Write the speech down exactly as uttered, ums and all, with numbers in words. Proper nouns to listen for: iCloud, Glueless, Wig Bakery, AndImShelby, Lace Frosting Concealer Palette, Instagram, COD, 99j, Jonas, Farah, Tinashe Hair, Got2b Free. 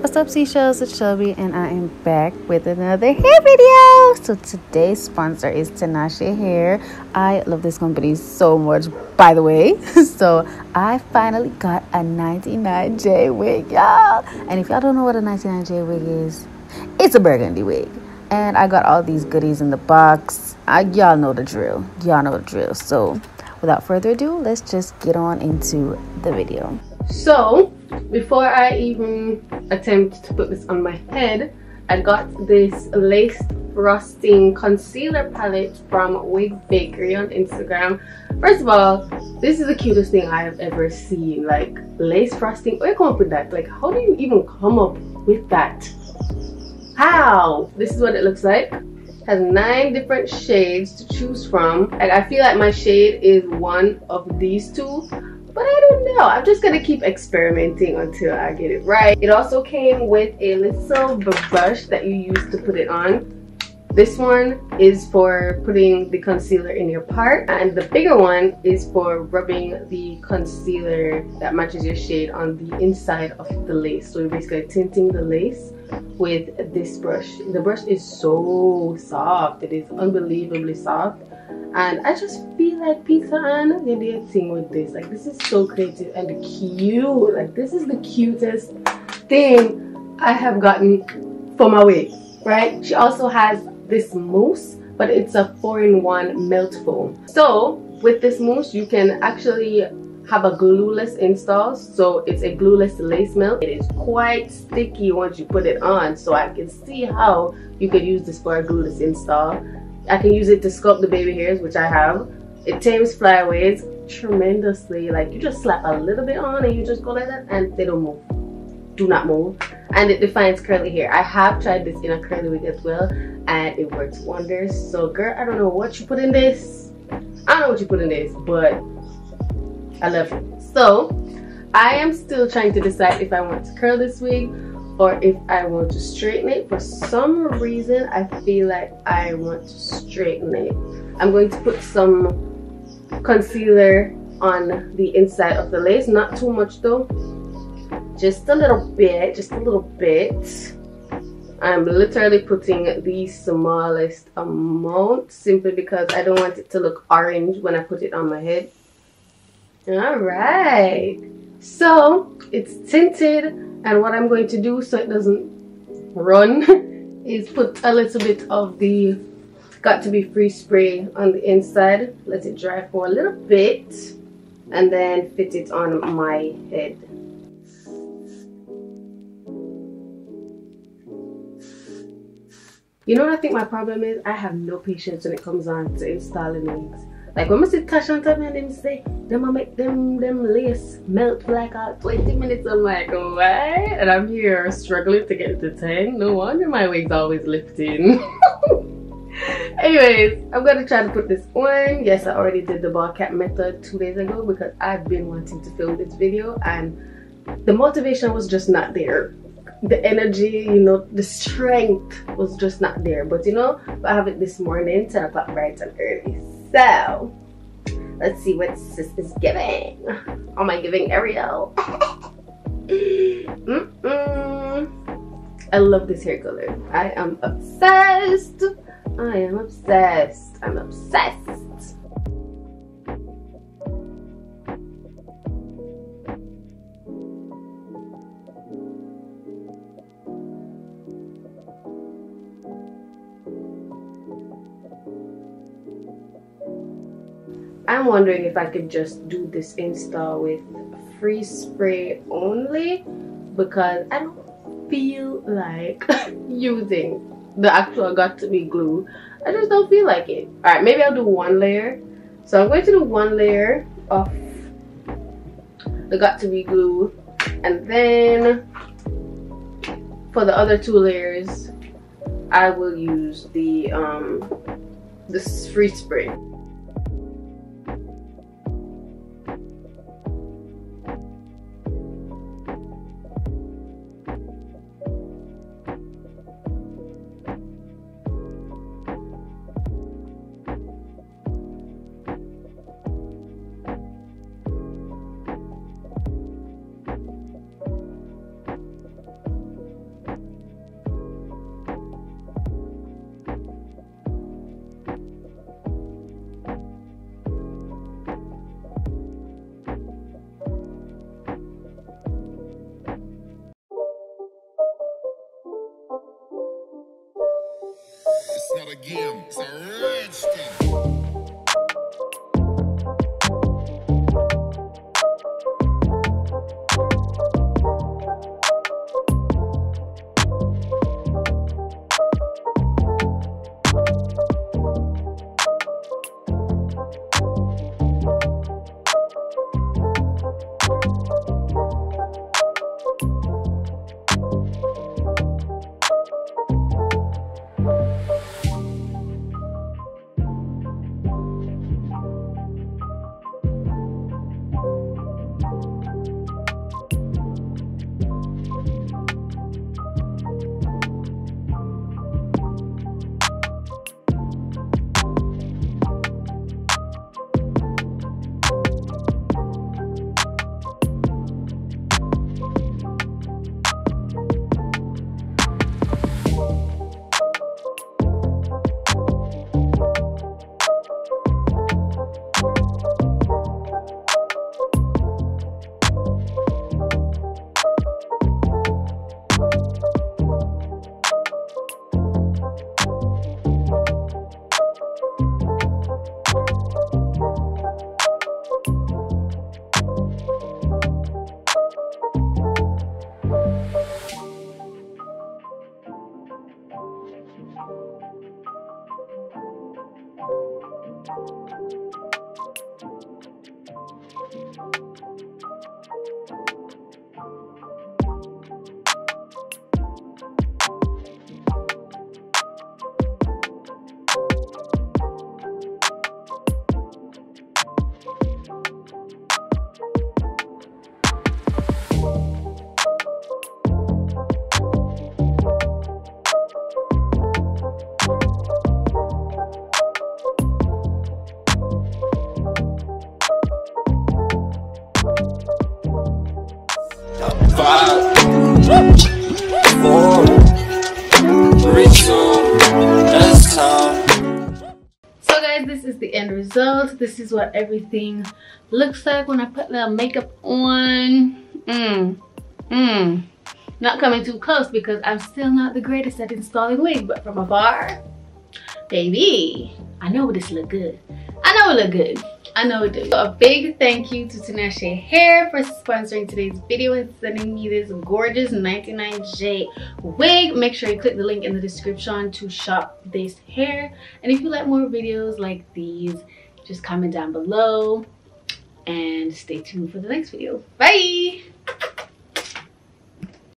What's up, seashells? It's Shelby, and I am back with another hair video. So today's sponsor is Tinashe Hair. I love this company so much, by the way. So I finally got a ninety-nine J wig, y'all. And if y'all don't know what a ninety-nine J wig is, it's a burgundy wig. And I got all these goodies in the box. Y'all know the drill. Y'all know the drill. So without further ado, let's just get on into the video. So before I even attempt to put this on my head, I got this Lace Frosting Concealer Palette from Wig Bakery on Instagram. First of all, this is the cutest thing I have ever seen. Like, lace frosting, where do you come up with that? Like, how do you even come up with that? How? This is what it looks like. It has nine different shades to choose from. Like, I feel like my shade is one of these two, but I don't know. I'm just gonna keep experimenting until I get it right. It also came with a little brush that you use to put it on. This one is for putting the concealer in your part, and the bigger one is for rubbing the concealer that matches your shade on the inside of the lace. So you're basically tinting the lace with this brush. The brush is so soft. It is unbelievably soft. And I just feel like Pizza Ann did their thing with this. Like, this is so creative and cute. Like, this is the cutest thing I have gotten for my wig, right? She also has this mousse, but it's a four in one melt foam. So with this mousse, you can actually have a glueless install. So it's a glueless lace melt. It is quite sticky once you put it on. So I can see how you could use this for a glueless install. I can use it to sculpt the baby hairs, which I have. It tames flyaways tremendously. Like, you just slap a little bit on and you just go like that and they don't move. Do not move. And it defines curly hair. I have tried this in a curly wig as well and it works wonders. So girl, I don't know what you put in this. I don't know what you put in this, but I love it. So I am still trying to decide if I want to curl this wig or if I want to straighten it. For some reason, I feel like I want to straighten it. I'm going to put some concealer on the inside of the lace. Not too much though. Just a little bit, just a little bit. I'm literally putting the smallest amount simply because I don't want it to look orange when I put it on my head. All right. So it's tinted. And what I'm going to do so it doesn't run is put a little bit of the got to be Free spray on the inside. Let it dry for a little bit and then fit it on my head. You know what I think my problem is? I have no patience when it comes on to installing wigs. Like, when I sit cash on time and them say, them I make them them lace melt for like uh, twenty minutes. I'm like, what? And I'm here struggling to get to ten. No wonder my wig's always lifting. Anyways, I'm gonna try to put this on. Yes, I already did the ball cap method two days ago because I've been wanting to film this video and the motivation was just not there. The energy, you know, the strength was just not there. But you know, I have it this morning, ten o'clock, bright and early. So let's see what sis is giving. Oh, my giving Ariel. mm -mm. I love this hair color. I am obsessed. I am obsessed. I'm obsessed. I'm wondering if I could just do this install with free spray only because I don't feel like using the actual got to be glue. I just don't feel like it. Alright, maybe I'll do one layer. So I'm going to do one layer of the got to be glue and then for the other two layers I will use the um, this free spray. again. It's a rich thing. Result. This is what everything looks like when I put the makeup on. Mm. Mm. Not coming too close because I'm still not the greatest at installing wig, but from afar, baby, I know this look good. I know it look good. I know it do. So a big thank you to Tinashe Hair for sponsoring today's video and sending me this gorgeous ninety-nine J wig. Make sure you click the link in the description to shop this hair. And if you like more videos like these, just comment down below and stay tuned for the next video. Bye!